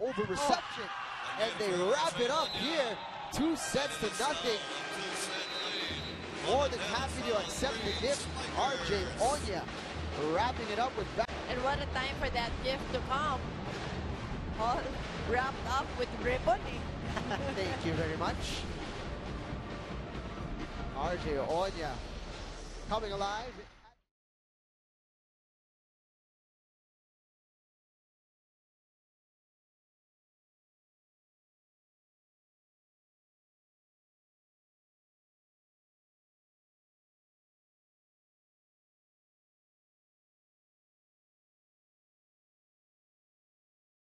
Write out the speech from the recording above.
over reception. And they wrap it up here, 2-0. More than happy to accept the gift. Arjay Onia wrapping it up with back. And what a time for that gift to come. All wrapped up with ribbon. Thank you very much. Arjay Onia coming alive.